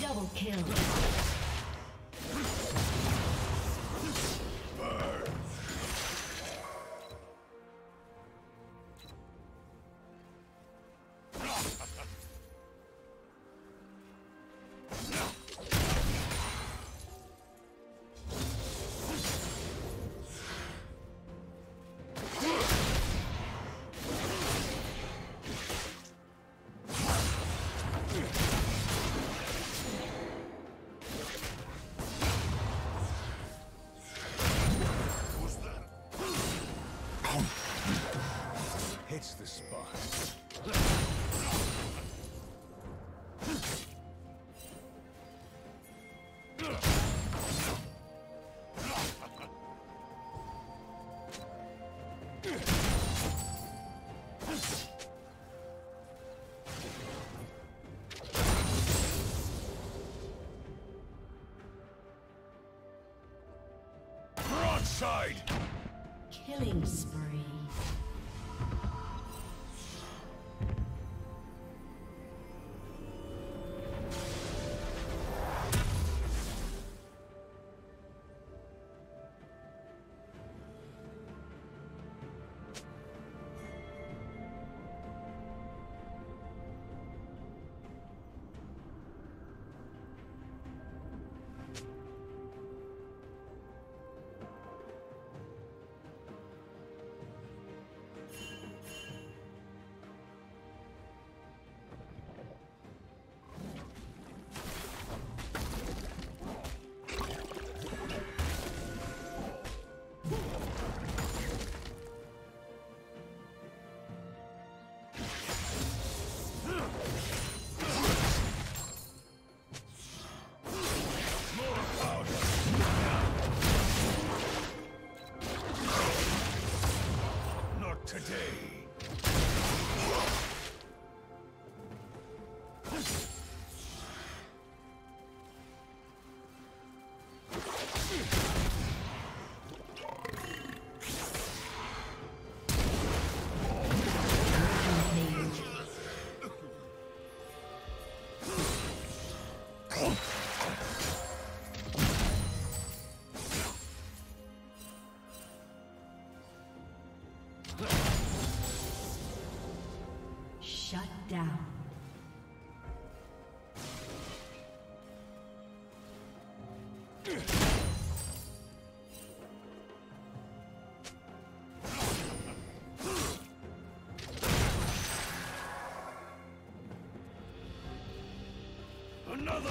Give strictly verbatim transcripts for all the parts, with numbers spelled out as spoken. Double kill. Side. Killing spree. Another!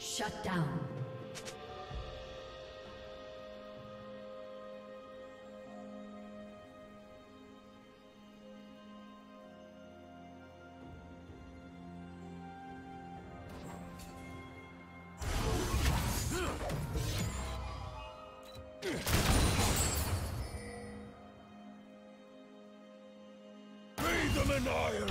Shut down. Bathe them in iron!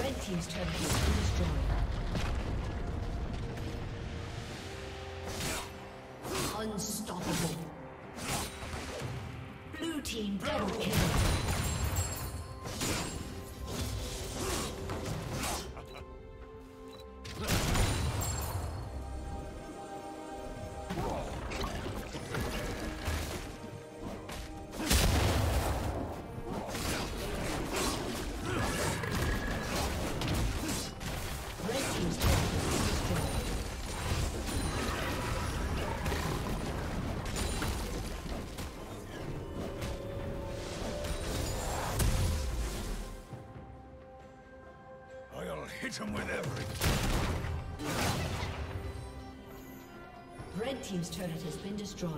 Red team's turret has been destroyed. Unstoppable. Blue team double kill. Hit him with everything. Red team's turret has been destroyed.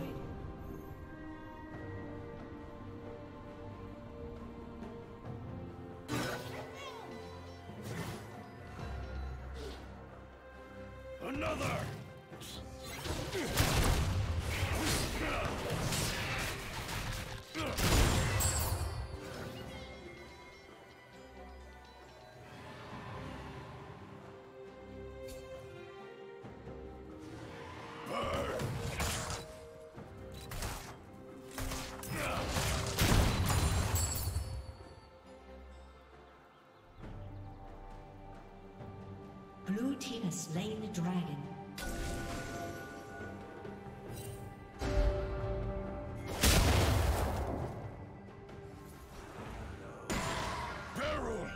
Another. Blue team has slain the dragon. Barrel.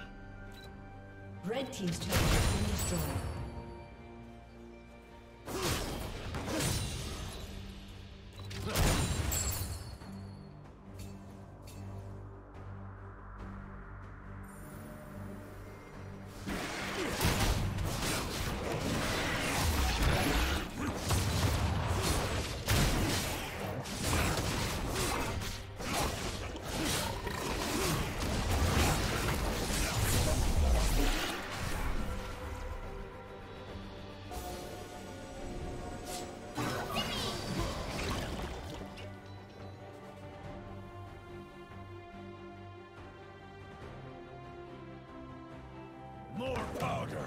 Red team's turret has been destroyed. More powder!